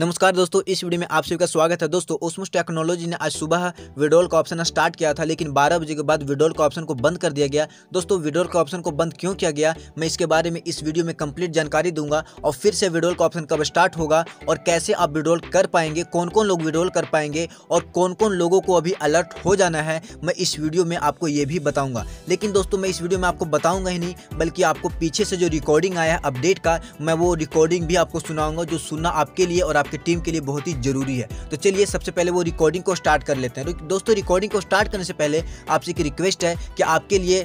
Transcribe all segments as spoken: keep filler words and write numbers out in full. नमस्कार दोस्तों, इस वीडियो में आप सभी का स्वागत है। दोस्तों, ओस्मोस टेक्नोलॉजी ने आज सुबह विड्रॉल का ऑप्शन स्टार्ट किया था, लेकिन बारह बजे के बाद विड्रॉल का ऑप्शन को बंद कर दिया गया। दोस्तों, विड्रॉल का ऑप्शन को बंद क्यों किया गया, मैं इसके बारे में इस वीडियो में कंप्लीट जानकारी दूंगा। और फिर से विड्रॉल का ऑप्शन कब स्टार्ट होगा और कैसे आप विड्रॉल कर पाएंगे, कौन कौन लोग विड्रॉल कर पाएंगे और कौन कौन लोगों को अभी अलर्ट हो जाना है, मैं इस वीडियो में आपको ये भी बताऊँगा। लेकिन दोस्तों, मैं इस वीडियो में आपको बताऊँगा ही नहीं, बल्कि आपको पीछे से जो रिकॉर्डिंग आया है अपडेट का, मैं वो रिकॉर्डिंग भी आपको सुनाऊँगा, जो सुनना आपके लिए और आपकी टीम के लिए बहुत ही जरूरी है। तो चलिए सबसे पहले वो रिकॉर्डिंग को स्टार्ट कर लेते हैं। दोस्तों, रिकॉर्डिंग को स्टार्ट करने से पहले आपसे एक रिक्वेस्ट है कि आपके लिए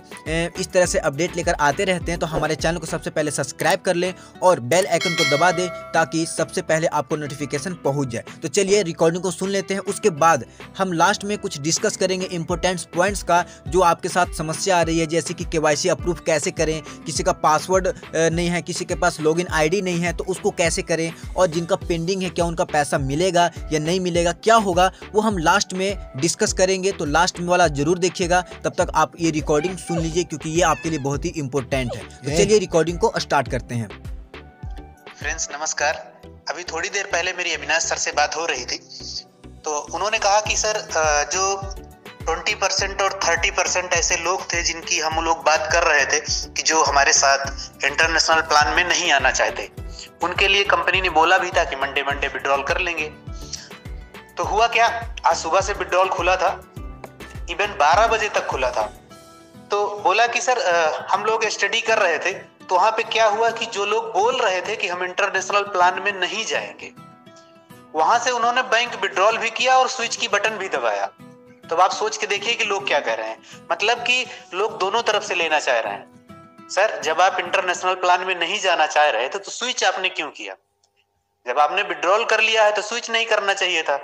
इस तरह से अपडेट लेकर आते रहते हैं, तो हमारे चैनल को सबसे पहले सब्सक्राइब कर लें और बेल आइकन को दबा दें, ताकि सबसे पहले आपको नोटिफिकेशन पहुंच जाए। तो चलिए रिकॉर्डिंग को सुन लेते हैं, उसके बाद हम लास्ट में कुछ डिस्कस करेंगे इंपॉर्टेंट पॉइंट्स का, जो आपके साथ समस्या आ रही है, जैसे कि केवाईसी अप्रूव कैसे करें, किसी का पासवर्ड नहीं है, किसी के पास लॉगिन आईडी नहीं है तो उसको कैसे करें, और जिनका पेंडिंग है क्या उनका पैसा मिलेगा या नहीं मिलेगा, क्या होगा, वो हम लास्ट में डिस्कस करेंगे। तो लास्ट में वाला जरूर देखिएगा, तब तक आप ये रिकॉर्डिंग सुन लीजिए, क्योंकि ये आपके लिए बहुत ही इंपॉर्टेंट है। तो चलिए रिकॉर्डिंग को स्टार्ट करते हैं। फ्रेंड्स नमस्कार, अभी थोड़ी देर पहले मेरी अविनाश सर से बात हो रही थी, तो उन्होंने कहा कि सर जो बीस परसेंट और तीस परसेंट ऐसे लोग थे जिनकी हम लोग बात कर रहे थे कि जो हमारे साथ इंटरनेशनल प्लान में नहीं आना चाहते, उनके लिए कंपनी ने बोला भी था कि मंडे मंडे विड्रॉल कर लेंगे। तो हुआ क्या, आज सुबह से विड्रॉल खुला था, इवन बारह बजे तक खुला था। तो बोला कि सर हम लोग स्टडी कर रहे थे, तो वहां पे क्या हुआ कि जो लोग बोल रहे थे कि हम इंटरनेशनल प्लान में नहीं जाएंगे, वहां से उन्होंने बैंक विड्रॉल भी किया और स्विच की बटन भी दबाया। तो आप सोच के देखिए कि लोग क्या कह रहे हैं, मतलब कि लोग दोनों तरफ से लेना चाह रहे हैं। सर, जब आप इंटरनेशनल प्लान में नहीं जाना चाह रहे थे तो स्विच आपने क्यों किया, जब आपने विड्रॉल कर लिया है तो स्विच नहीं करना चाहिए था।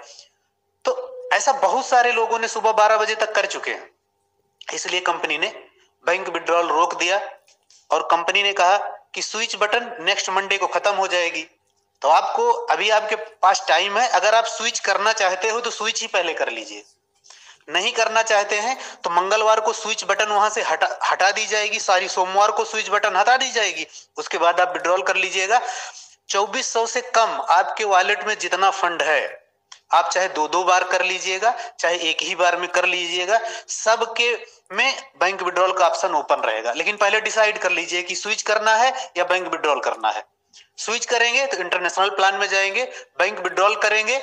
तो ऐसा बहुत सारे लोगों ने सुबह बारह बजे तक कर चुके हैं, इसलिए कंपनी ने बैंक विड्रॉल रोक दिया और कंपनी ने कहा कि स्विच बटन नेक्स्ट मंडे को खत्म हो जाएगी। तो आपको अभी आपके पास टाइम है, अगर आप स्विच करना चाहते हो तो स्विच ही पहले कर लीजिए, नहीं करना चाहते हैं तो मंगलवार को स्विच बटन वहां से हटा हटा दी जाएगी, सारी सोमवार को स्विच बटन हटा दी जाएगी, उसके बाद आप विड्रॉल कर लीजिएगा। चौबीस सौ से कम आपके वॉलेट में जितना फंड है, आप चाहे दो दो बार कर लीजिएगा, चाहे एक ही बार में कर लीजिएगा, सबके में बैंक विड्रॉल का ऑप्शन ओपन रहेगा। लेकिन पहले डिसाइड कर लीजिए कि स्विच करना है या बैंक विड्रॉल करना है। स्विच करेंगे तो इंटरनेशनल प्लान में जाएंगे, बैंक विड्रॉल करेंगे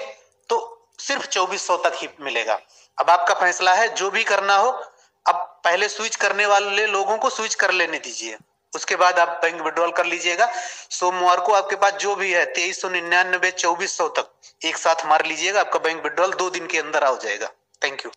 तो सिर्फ चौबीस सौ तक ही मिलेगा। अब आपका फैसला है, जो भी करना हो। अब पहले स्विच करने वाले लोगों को स्विच कर लेने दीजिए, उसके बाद आप बैंक विड्रॉल कर लीजिएगा। सोमवार को आपके पास जो भी है तेईस सौ निन्यानबे चौबीस सौ तक एक साथ मार लीजिएगा, आपका बैंक विड्रॉल दो दिन के अंदर आ जाएगा। Thank you.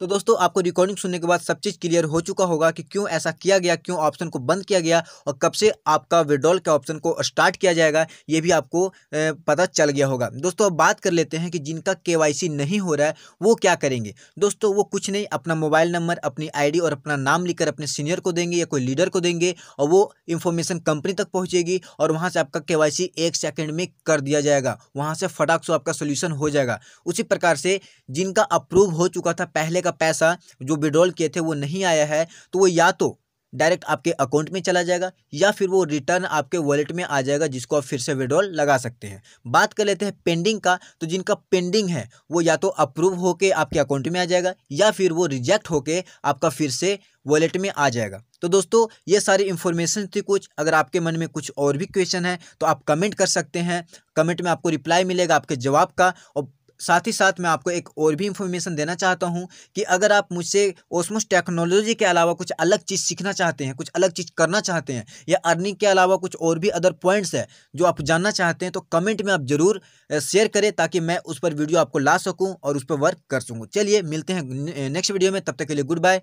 तो दोस्तों, आपको रिकॉर्डिंग सुनने के बाद सब चीज़ क्लियर हो चुका होगा कि क्यों ऐसा किया गया, क्यों ऑप्शन को बंद किया गया और कब से आपका विड्रॉल के ऑप्शन को स्टार्ट किया जाएगा, ये भी आपको पता चल गया होगा। दोस्तों, अब बात कर लेते हैं कि जिनका केवाईसी नहीं हो रहा है वो क्या करेंगे। दोस्तों, वो कुछ नहीं, अपना मोबाइल नंबर, अपनी आईडी और अपना नाम लिखकर अपने सीनियर को देंगे या कोई लीडर को देंगे, और वो इन्फॉर्मेशन कंपनी तक पहुँचेगी और वहाँ से आपका केवाईसी एक सेकेंड में कर दिया जाएगा। वहाँ से फटाक से आपका सोल्यूशन हो जाएगा। उसी प्रकार से जिनका अप्रूव हो चुका था, पहले का पैसा जो विड्रॉल किए थे वो नहीं आया है, तो वो या तो डायरेक्ट आपके अकाउंट में चला जाएगा या फिर वो रिटर्न आपके वॉलेट में आ जाएगा, जिसको आप फिर से विड्रॉल लगा सकते हैं। बात कर लेते हैं पेंडिंग का, तो जिनका पेंडिंग है वो या तो अप्रूव होके आपके अकाउंट में आ जाएगा या फिर वो रिजेक्ट होके आपका फिर से वॉलेट में आ जाएगा। तो दोस्तों, ये सारी इन्फॉर्मेशन थी कुछ। अगर आपके मन में कुछ और भी क्वेश्चन है तो आप कमेंट कर सकते हैं, कमेंट में आपको रिप्लाई मिलेगा आपके जवाब का। और साथ ही साथ मैं आपको एक और भी इन्फॉर्मेशन देना चाहता हूं कि अगर आप मुझसे ओस्मोस टेक्नोलॉजी के अलावा कुछ अलग चीज़ सीखना चाहते हैं, कुछ अलग चीज़ करना चाहते हैं, या अर्निंग के अलावा कुछ और भी अदर पॉइंट्स है जो आप जानना चाहते हैं, तो कमेंट में आप ज़रूर शेयर करें, ताकि मैं उस पर वीडियो आपको ला सकूँ और उस पर वर्क कर सकूँ। चलिए मिलते हैं नेक्स्ट वीडियो में, तब तक के लिए गुड बाय।